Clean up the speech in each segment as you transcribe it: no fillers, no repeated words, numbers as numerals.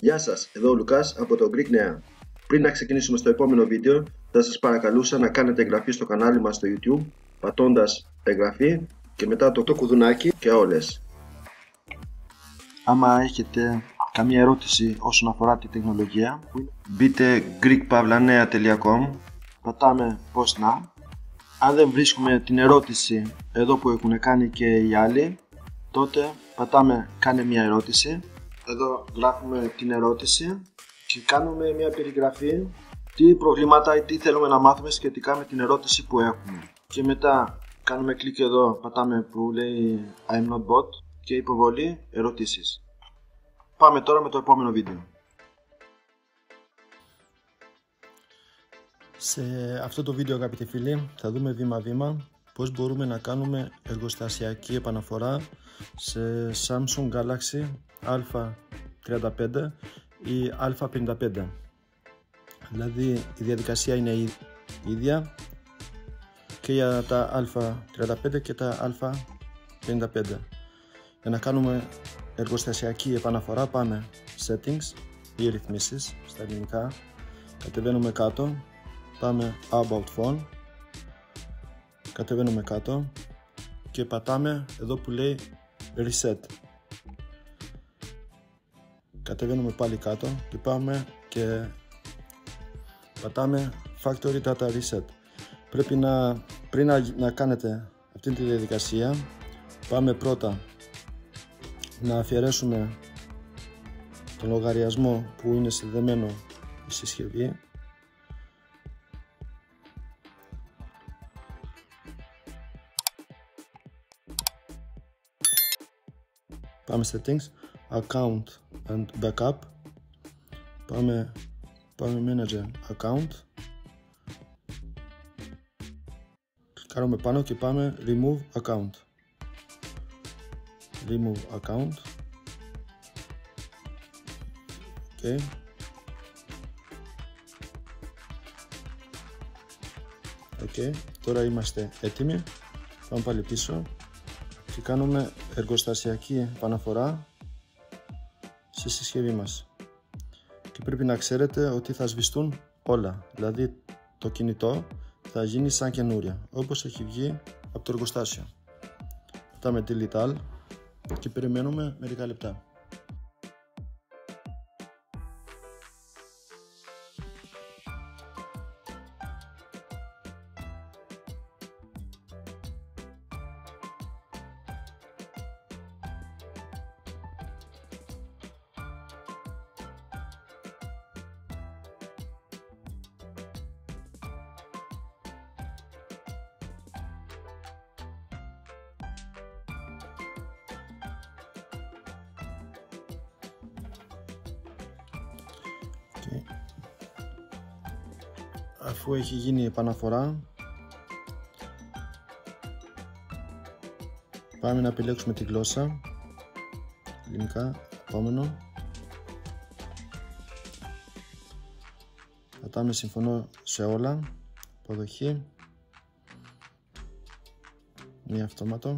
Γεια σας, εδώ ο Λουκάς από το Greek-nea. Πριν να ξεκινήσουμε στο επόμενο βίντεο, θα σας παρακαλούσα να κάνετε εγγραφή στο κανάλι μας στο YouTube, πατώντας εγγραφή και μετά το κουδουνάκι και όλες. Άμα έχετε καμία ερώτηση όσον αφορά τη τεχνολογία, μπείτε greek-nea.com, πατάμε πώς να. Αν δεν βρίσκουμε την ερώτηση εδώ που έχουν κάνει και οι άλλοι, τότε πατάμε κάνε μια ερώτηση. Εδώ γράφουμε την ερώτηση και κάνουμε μια περιγραφή τι προβλήματα ή τι θέλουμε να μάθουμε σχετικά με την ερώτηση που έχουμε. Και μετά κάνουμε κλικ εδώ, πατάμε που λέει I'm not bot και υποβολή ερωτήσεις. Πάμε τώρα με το επόμενο βίντεο. Σε αυτό το βίντεο, αγαπητοί φίλοι, θα δούμε βήμα-βήμα πώς μπορούμε να κάνουμε εργοστασιακή επαναφορά σε Samsung Galaxy A35 ή A55. Δηλαδή η διαδικασία είναι η ίδια και για τα A35 και τα A55. Για να κάνουμε εργοστασιακή επαναφορά πάμε settings ή ρυθμίσεις στα ελληνικά, κατεβαίνουμε κάτω, πάμε about phone, κατεβαίνουμε κάτω και πατάμε εδώ που λέει reset. Κατεβαίνουμε πάλι κάτω και πάμε και πατάμε Factory Data Reset. Πρέπει πριν να κάνετε αυτή τη διαδικασία, πάμε πρώτα να αφιερέσουμε τον λογαριασμό που είναι συνδεμένο στη συσκευή. Πάμε Settings, Account and Backup, πάμε Manager Account, κλικάρουμε πάνω και πάμε Remove Account, ok. Τώρα είμαστε έτοιμοι, πάμε πάλι πίσω και κάνουμε εργοστασιακή επαναφορά στη συσκευή μας. Και πρέπει να ξέρετε ότι θα σβηστούν όλα, δηλαδή το κινητό θα γίνει σαν καινούρια, όπως έχει βγει από το εργοστάσιο. Πατάμε Delete All και περιμένουμε μερικά λεπτά. Αφού έχει γίνει η επαναφορά, πάμε να επιλέξουμε τη γλώσσα ελληνικά, επόμενο, πατάμε συμφωνώ σε όλα, αποδοχή, μία αυτόματο.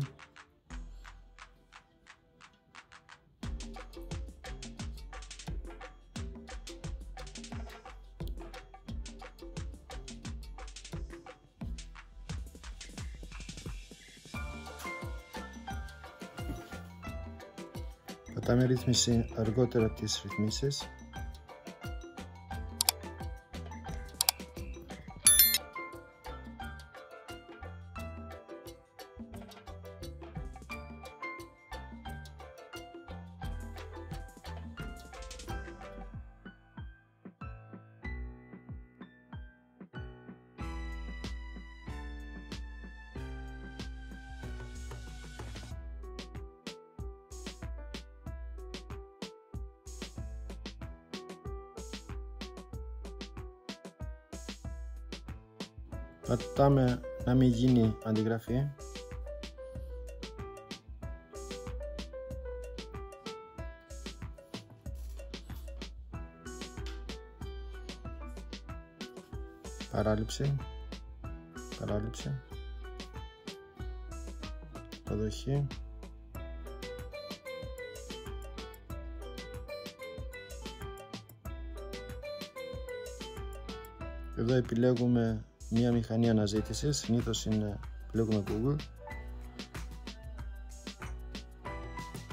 Πατάμε ρύθμιση αργότερα τις ρυθμίσεις. Πατάμε να μην γίνει αντιγραφή. παράληψη, υποδοχή, εδώ επιλέγουμε μία μηχανή αναζήτησης, συνήθως είναι, επιλέγουμε Google,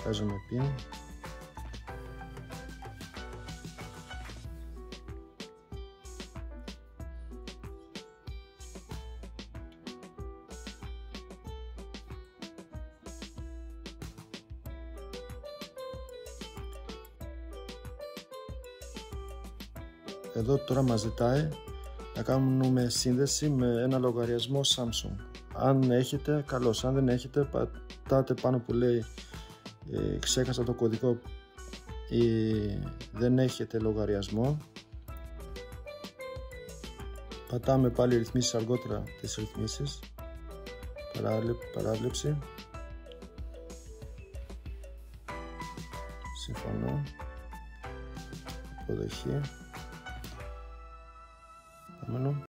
βάζουμε pin, εδώ τώρα μας ζητάει να κάνουμε σύνδεση με ένα λογαριασμό Samsung. Αν έχετε, καλώς, αν δεν έχετε, πατάτε πάνω που λέει ξέχασα το κωδικό ή δεν έχετε λογαριασμό. Πατάμε πάλι ρυθμίσεις, αργότερα τις ρυθμίσεις, παράβλεψη, συμφωνώ, αποδοχή. Επόμενο.